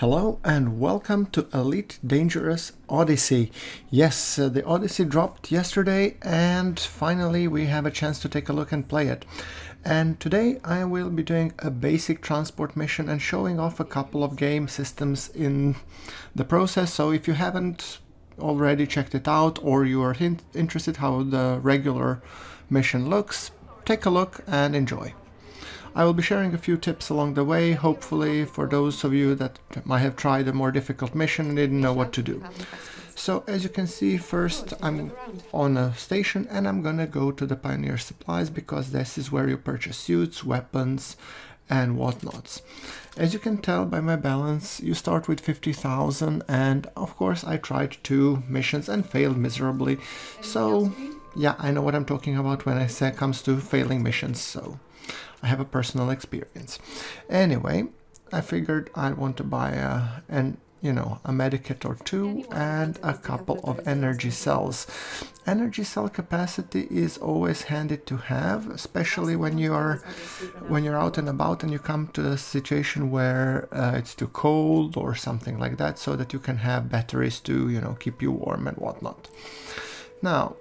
Hello and welcome to Elite Dangerous Odyssey. Yes, the Odyssey dropped yesterday and finally we have a chance to take a look and play it. And today I will be doing a basic transport mission and showing off a couple of game systems in the process. So if you haven't already checked it out or you are interested how the regular mission looks, take a look and enjoy. I will be sharing a few tips along the way, hopefully for those of you that might have tried a more difficult mission and didn't know what to do. So as you can see, first I'm on a station and I'm gonna go to the Pioneer Supplies because this is where you purchase suits, weapons and whatnots. As you can tell by my balance, you start with 50,000 and of course I tried 2 missions and failed miserably. So yeah, I know what I'm talking about when I say it comes to failing missions. So I have a personal experience. Anyway, I figured I'd want to buy a Medikit or 2 and a couple of energy cells. Energy cell capacity is always handy to have, especially when you're out and about and you come to a situation where it's too cold or something like that, so that you can have batteries to, you know, keep you warm and whatnot. Now,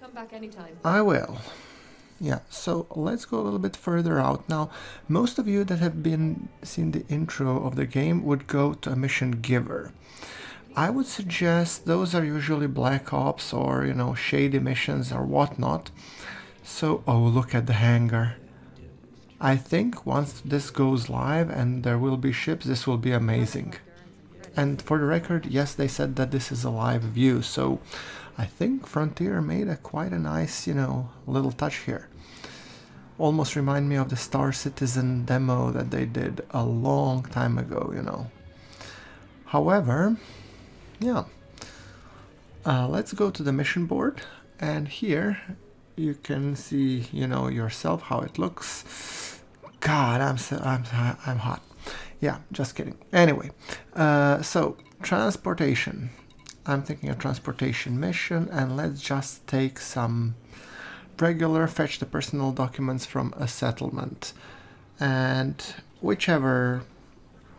come back anytime. I will. Yeah, so let's go a little bit further out. Now, most of you that have seen the intro of the game would go to a mission giver. I would suggest those are usually Black Ops or, you know, shady missions or whatnot. So, oh, look at the hangar. I think once this goes live and there will be ships, this will be amazing. And for the record, yes, they said that this is a live view, so I think Frontier made quite a nice, you know, little touch here. Almost remind me of the Star Citizen demo that they did a long time ago, you know. However, yeah, let's go to the mission board, and here you can see, you know, yourself how it looks. God, I'm hot. Yeah, just kidding. Anyway, so transportation. I'm thinking a transportation mission, and let's just take some regular, fetch the personal documents from a settlement, and whichever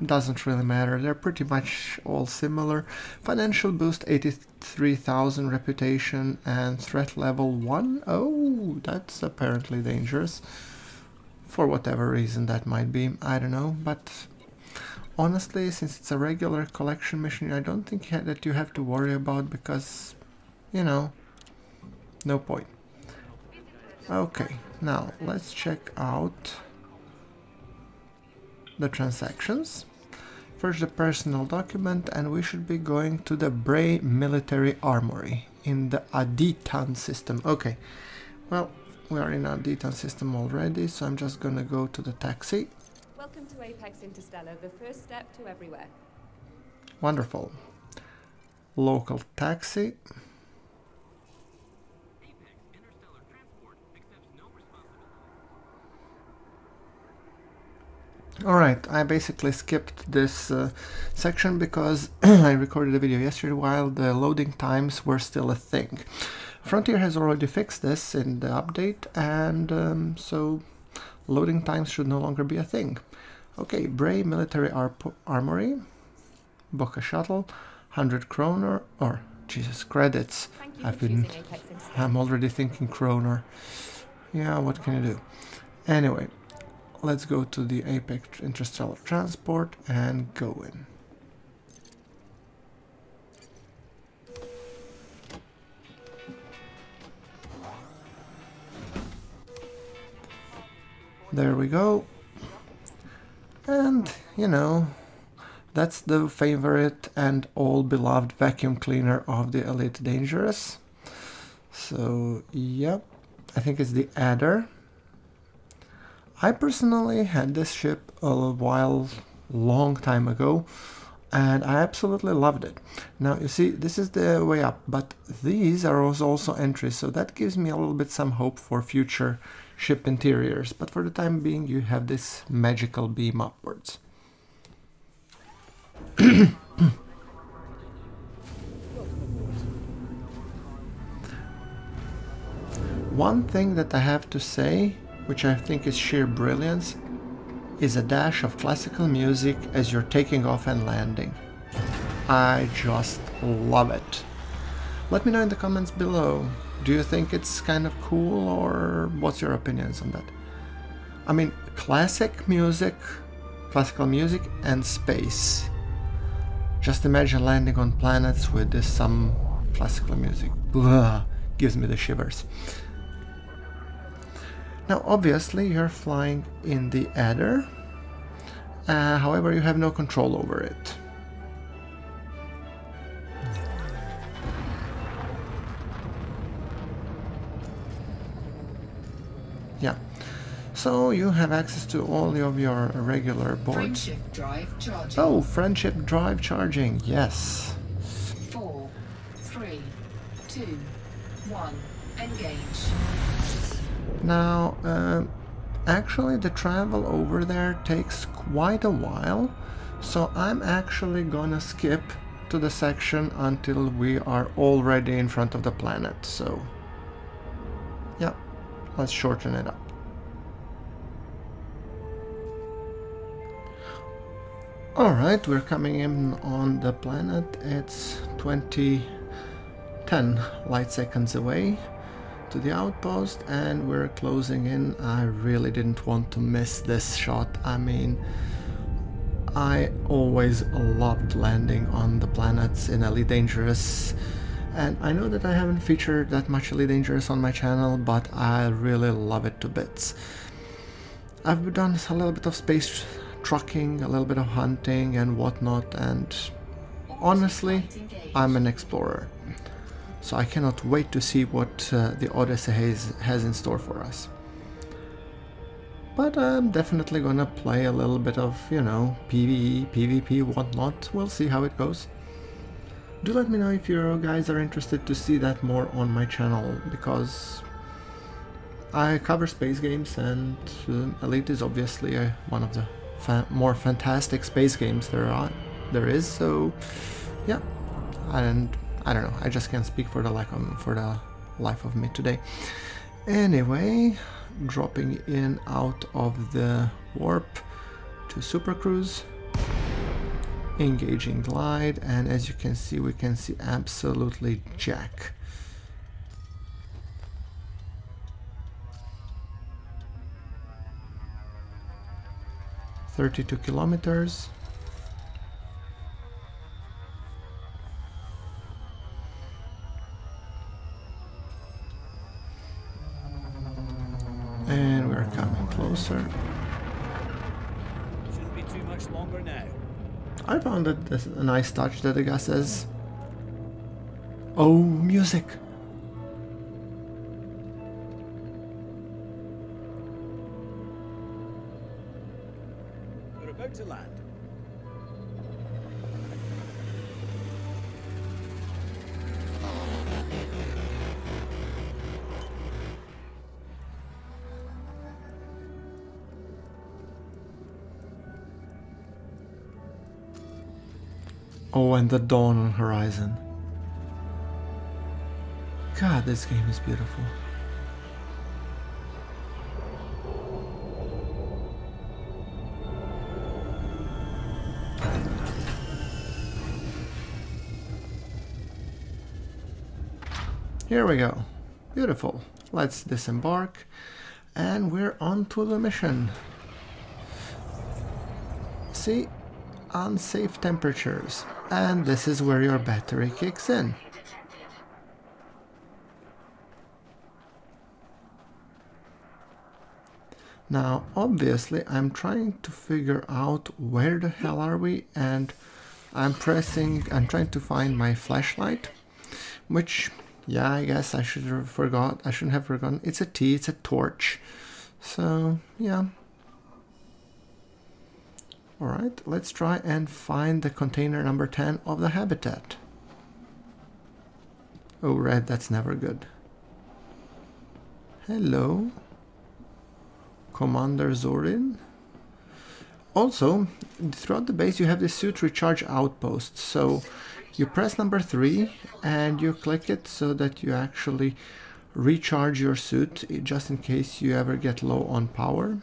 doesn't really matter, they're pretty much all similar. Financial boost 83,000, reputation and threat level 1. Oh, that's apparently dangerous for whatever reason that might be, I don't know, but honestly, since it's a regular collection mission, I don't think that you have to worry about because, you know, no point. Okay, now let's check out the transactions. First, the personal document, and we should be going to the Bray Military Armory in the Aditan system. Okay, well, we are in Aditan system already, so I'm just gonna go to the taxi. Welcome to Apex Interstellar, the first step to everywhere. Wonderful. Local taxi. Apex Interstellar Transport accepts no responsibility. Alright, I basically skipped this section because I recorded a video yesterday while the loading times were still a thing. Frontier has already fixed this in the update, and so loading times should no longer be a thing. Okay, Bray Military Armory, book a shuttle, 100 kroner, or Jesus, credits. I'm already thinking kroner. Yeah, what can you do? Anyway, let's go to the Apex Interstellar Transport and go in. There we go. And, you know, that's the favorite and all-beloved vacuum cleaner of the Elite Dangerous. So, yep, I think it's the Adder. I personally had this ship a long time ago, and I absolutely loved it. Now, you see, this is the way up, but these are also entries, so that gives me a little bit some hope for future ship interiors, but for the time being you have this magical beam upwards. One thing that I have to say, which I think is sheer brilliance, is a dash of classical music as you're taking off and landing. I just love it. Let me know in the comments below, do you think it's kind of cool or what's your opinions on that? I mean, classical music and space. Just imagine landing on planets with some classical music. Blah, gives me the shivers. Now obviously you're flying in the Adder, however you have no control over it. Yeah, so you have access to all of your regular boards. Friendship drive charging. Oh, friendship drive charging, yes. 4, 3, 2, 1, engage. Now, actually the travel over there takes quite a while, so I'm actually gonna skip to the section until we are already in front of the planet, so yeah, let's shorten it up. Alright, we're coming in on the planet, it's 10 light seconds away to the outpost and we're closing in. I really didn't want to miss this shot. I mean, I always loved landing on the planets in Elite Dangerous, and I know that I haven't featured that much Elite Dangerous on my channel, but I really love it to bits. I've done a little bit of space trucking, a little bit of hunting and whatnot, and honestly, I'm an explorer. So I cannot wait to see what the Odyssey has in store for us. But I'm definitely gonna play a little bit of, you know, PvE, PvP, whatnot. We'll see how it goes. Do let me know if you guys are interested to see that more on my channel, because I cover space games and Elite is obviously one of the more fantastic space games there is. So yeah, and I don't know, I just can't speak for the life of me today. Anyway, dropping in out of the warp to Supercruise, engaging glide, and as you can see, we can see absolutely jack. "32 kilometers. And we're coming closer. Shouldn't be too much longer now. I found it a nice touch that the guy says, "Oh, music." We're about to land. Oh, and the dawn on horizon. God, this game is beautiful. Here we go. Beautiful. Let's disembark and we're on to the mission. See? Unsafe temperatures, and this is where your battery kicks in. Now obviously I'm trying to figure out where the hell are we, and I'm trying to find my flashlight, which, yeah, I guess I shouldn't have forgotten. It's a T, it's a torch, so yeah. Alright, let's try and find the container number 10 of the habitat. Oh, red, that's never good. Hello, Commander Zorin. Also, throughout the base you have the suit recharge outpost, so you press number 3 and you click it so that you actually recharge your suit just in case you ever get low on power.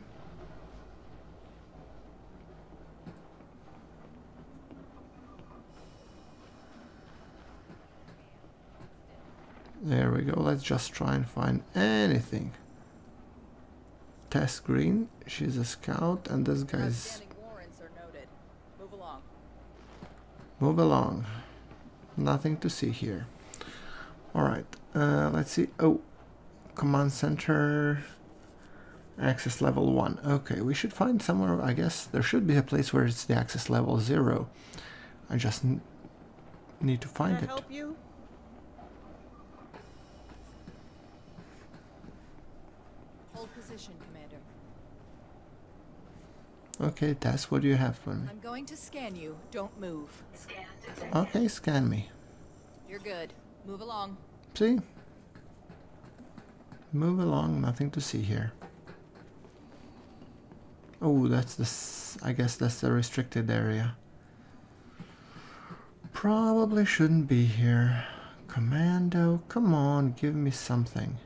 There we go. Let's just try and find anything. Test Green. She's a scout, and this guy's... Move along. Nothing to see here. Alright, let's see. Oh, command center, access level 1. Okay, we should find somewhere, I guess. There should be a place where it's the access level 0. I just need to find it. Can I help you? Hold position, Commander. Okay, Tess, what do you have for me? I'm going to scan you. Don't move. Okay, scan me. You're good. Move along. See? Move along. Nothing to see here. Oh, that's the... I guess that's the restricted area. Probably shouldn't be here. Commando, come on, give me something.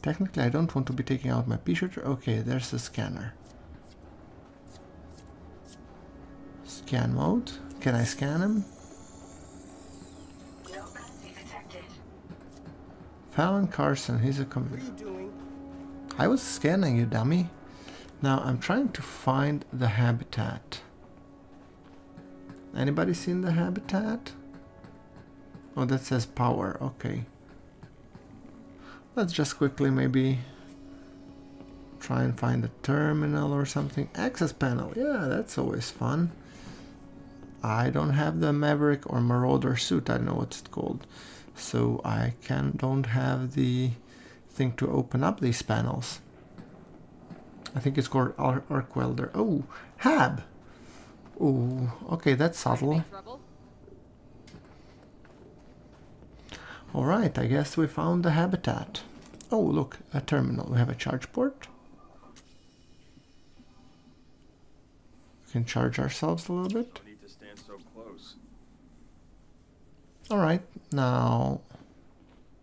Technically, I don't want to be taking out my P-shooter. Okay, there's the scanner. Scan mode. Can I scan him? No penalty detected. Fallon Carson, he's a commander. What are you doing? I was scanning you, dummy. Now I'm trying to find the habitat. Anybody seen the habitat? Oh, that says power. Okay. Let's just quickly maybe try and find a terminal or something. Access panel. Yeah, that's always fun. I don't have the Maverick or Marauder suit. I don't know what it's called. So I don't have the thing to open up these panels. I think it's called Arc Welder. Oh, HAB! Oh, okay, that's subtle. Alright, I guess we found the habitat. Oh, look, a terminal. We have a charge port. We can charge ourselves a little bit. Don't need to stand so close. Alright, now...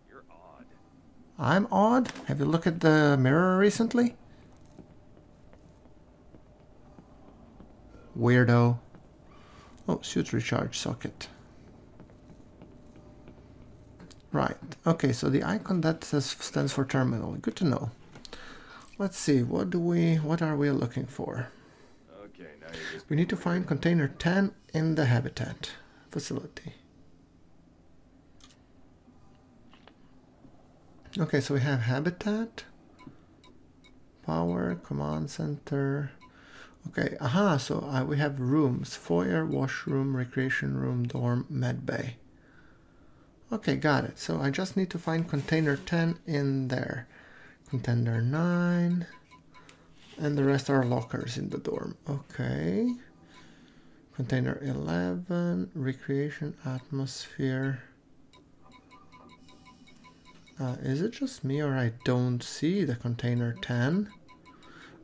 You're odd. I'm odd? Have you looked at the mirror recently? Weirdo. Oh, suit recharge socket. Right, okay, so the icon that says stands for terminal. Good to know. Let's see, what are we looking for? Okay, now we need to find container 10 in the habitat facility. Okay, so we have habitat, power, command center. Okay, aha, so we have rooms, foyer, washroom, recreation room, dorm, med bay. Okay, got it. So I just need to find container 10 in there. Container 9. And the rest are lockers in the dorm. Okay. Container 11. Recreation atmosphere. Is it just me or I don't see the container 10?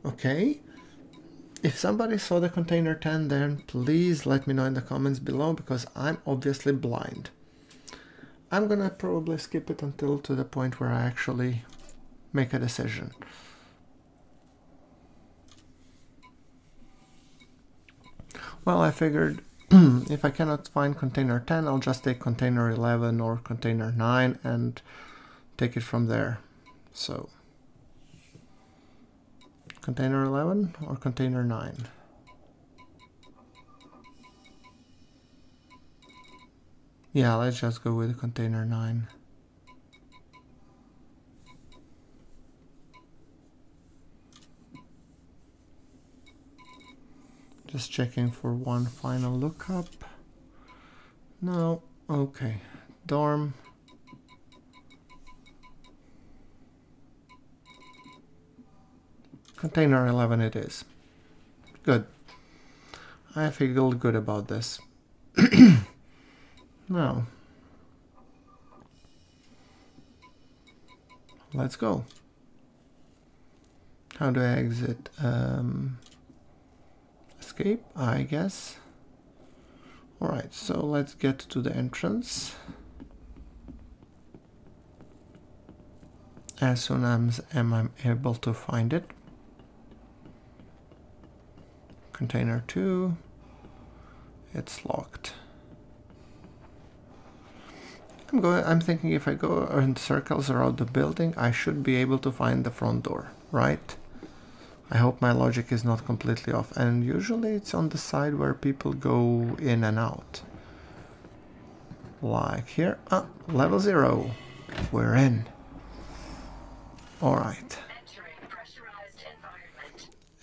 Okay. If somebody saw the container 10, then please let me know in the comments below because I'm obviously blind. I'm gonna probably skip it until to the point where I actually make a decision. Well, I figured if I cannot find container 10, I'll just take container 11 or container 9 and take it from there. So, container 11 or container 9? Yeah, let's just go with container 9. Just checking for one final lookup. No, okay. Dorm. Container 11 it is. Good. I feel good about this. Now, let's go. How do I exit? Escape, I guess. Alright, so let's get to the entrance. As soon as I'm able to find it. Container 2. It's locked. I'm thinking if I go in circles around the building, I should be able to find the front door, right? I hope my logic is not completely off. And usually it's on the side where people go in and out. Like here. Ah, level 0. We're in. Alright. Entering pressurized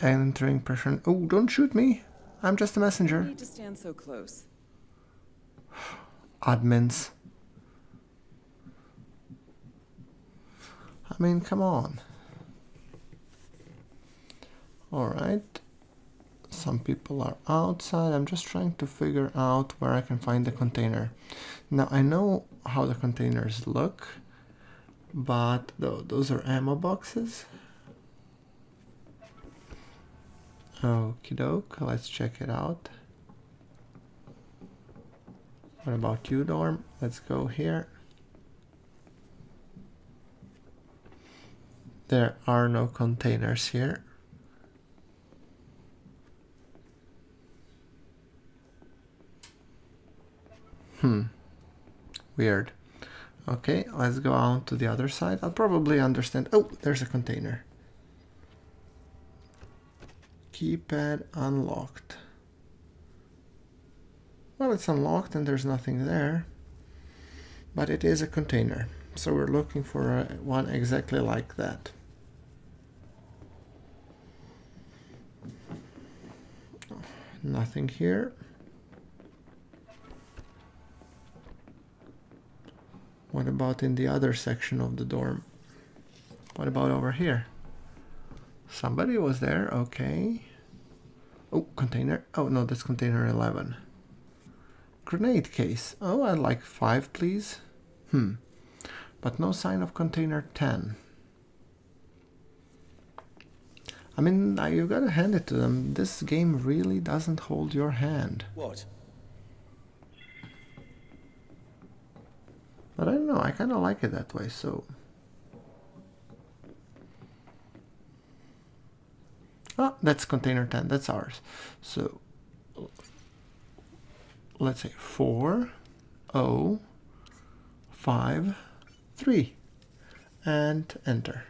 environment. Entering pressure... Oh, don't shoot me. I'm just a messenger. You need to stand so close. Admins. I mean, come on. Alright. Some people are outside. I'm just trying to figure out where I can find the container. Now, I know how the containers look, but those are ammo boxes. Okie doke. Let's check it out. What about you, Dorm? Let's go here. There are no containers here. Weird. Okay, let's go on to the other side. I'll probably understand. Oh, there's a container. Keypad unlocked. Well, it's unlocked and there's nothing there. But it is a container. So we're looking for one exactly like that. Nothing here. What about in the other section of the dorm? What about over here? Somebody was there, okay. Oh, container. Oh, no, that's container 11. Grenade case. Oh, I'd like 5, please. But no sign of container 10. I mean, you've got to hand it to them. This game really doesn't hold your hand. What? But I don't know, I kind of like it that way, so... Ah, that's container 10, that's ours. So, let's say 4, 0, 5, 3, and enter.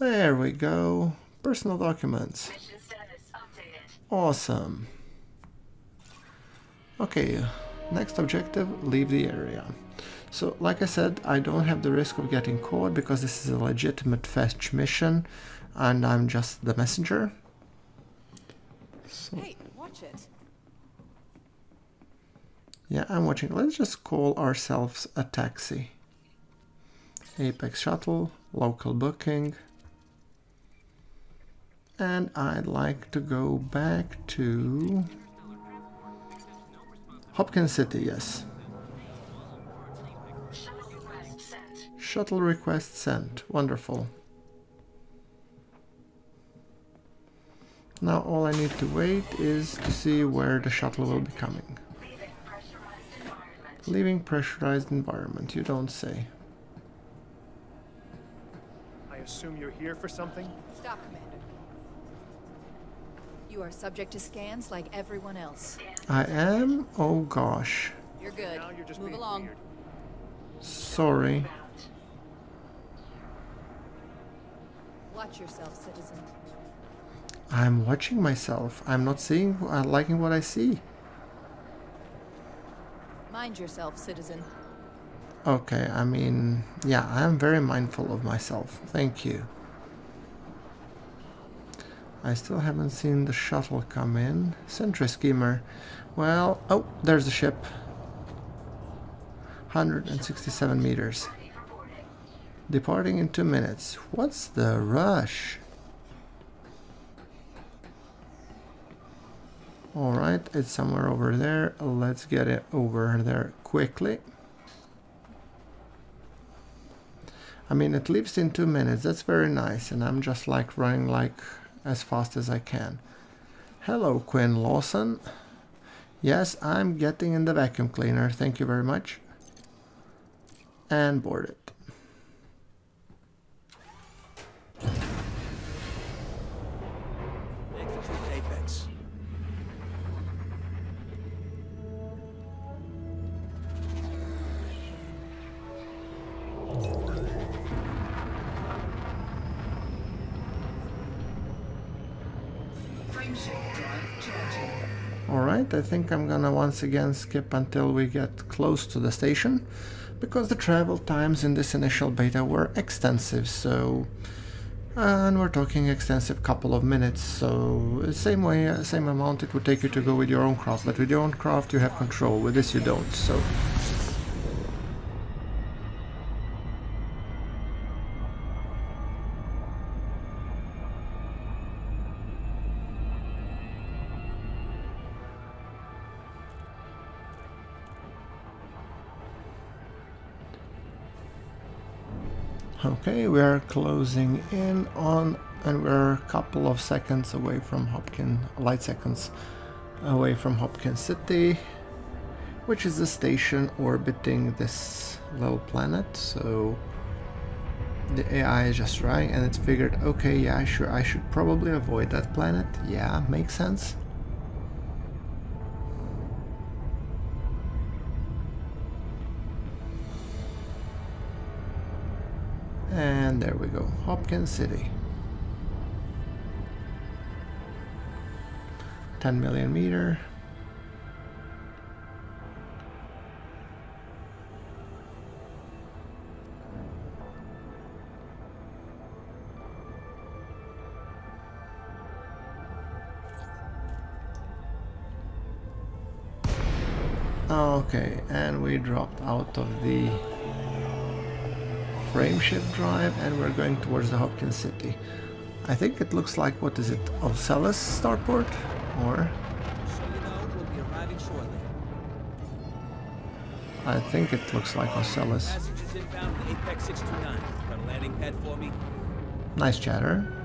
There we go. Personal documents. Mission status updated. Awesome. Okay, next objective, leave the area. So, like I said, I don't have the risk of getting caught because this is a legitimate fetch mission and I'm just the messenger. So, hey, watch it. Yeah, I'm watching. Let's just call ourselves a taxi. Apex shuttle, local booking. And I'd like to go back to... Hopkins City, yes. Shuttle request sent. Wonderful. Now all I need to wait is to see where the shuttle will be coming. Leaving pressurized environment. You don't say. I assume you're here for something? Stop, Commander. You are subject to scans like everyone else. I am? Oh gosh. You're good. Move along. Sorry. Watch yourself, citizen. I'm watching myself. I'm not seeing, liking what I see. Mind yourself, citizen. Okay, I mean, yeah, I am very mindful of myself. Thank you. I still haven't seen the shuttle come in. Sentry skimmer. Well, oh, there's the ship. 167 meters. Departing in 2 minutes. What's the rush? Alright, it's somewhere over there. Let's get it over there quickly. I mean, it leaves in 2 minutes. That's very nice. And I'm just like running like as fast as I can. Hello, Quinn Lawson. Yes, I'm getting in the vacuum cleaner. Thank you very much. And board it. Friendship drive charging. Alright, I think I'm gonna once again skip until we get close to the station, because the travel times in this initial beta were extensive, so... and we're talking extensive couple of minutes, so same amount it would take you to go with your own craft, but with your own craft you have control, with this you don't, so... Okay, we are closing in on, and we're a couple of seconds away from Hopkins, light seconds away from Hopkins City, which is the station orbiting this little planet. So the AI is just trying, and it's figured, okay, yeah, sure, I should probably avoid that planet. Yeah, makes sense. And there we go, Hopkins City. 10 million meters. Okay, and we dropped out of the Friendship drive, and we're going towards the Hopkins City. I think it looks like, what is it, Ocellus Starport? Or... I think it looks like Ocellus. Nice chatter.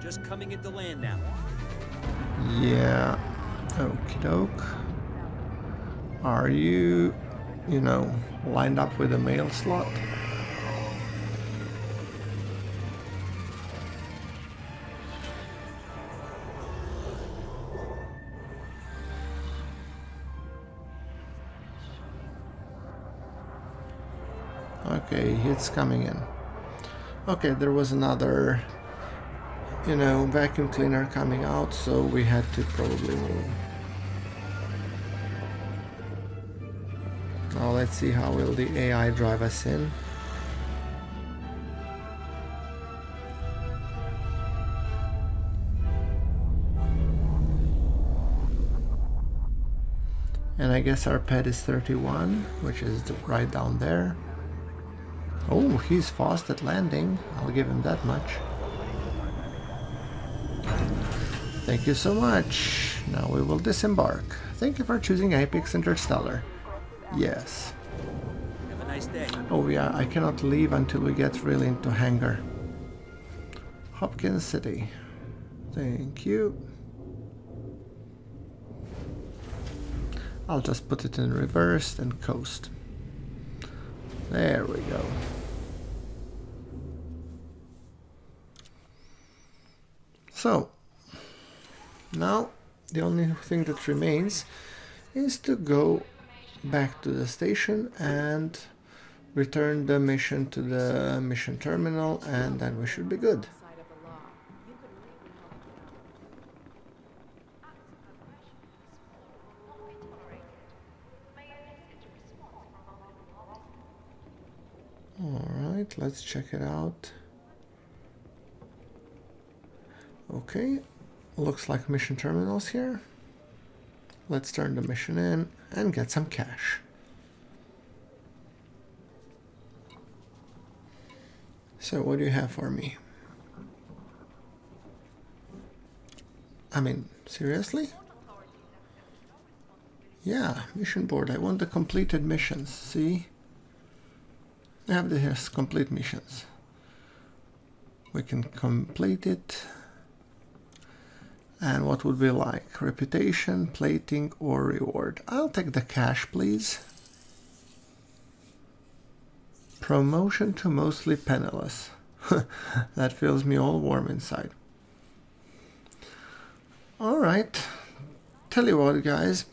Just coming into land now. Yeah. Okie doke. Are you, lined up with a mail slot? Okay, it's coming in. Okay, there was another, vacuum cleaner coming out, so we had to probably move. Now let's see how will the AI drive us in. And I guess our pet is 31, which is right down there. Oh, he's fast at landing, I'll give him that much. Thank you so much. Now we will disembark. Thank you for choosing Apex Interstellar. Yes. Have a nice day. Oh yeah, I cannot leave until we get really into hangar. Hopkins City. Thank you. I'll just put it in reverse and coast. There we go. So. Now, the only thing that remains is to go back to the station and return the mission to the mission terminal, and then we should be good. Alright, let's check it out. Okay. Looks like mission terminals here. Let's turn the mission in and get some cash. So what do you have for me? I mean, seriously? Yeah, mission board. I want the completed missions. See? I have this complete missions. We can complete it. And what would we like? Reputation, plating, or reward? I'll take the cash, please. Promotion to mostly penniless. That fills me all warm inside. Alright. Tell you what, guys.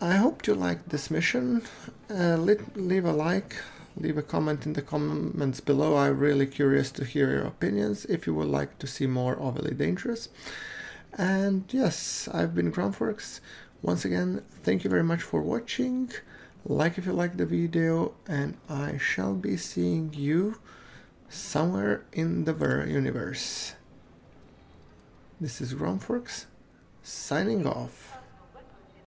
I hope you liked this mission. Leave a like, Leave a comment in the comments below. I'm really curious to hear your opinions if you would like to see more of Elite Dangerous. And yes, I've been GrunfWorks. Once again, thank you very much for watching. Like if you like the video, and I shall be seeing you somewhere in the universe. This is GrunfWorks signing off.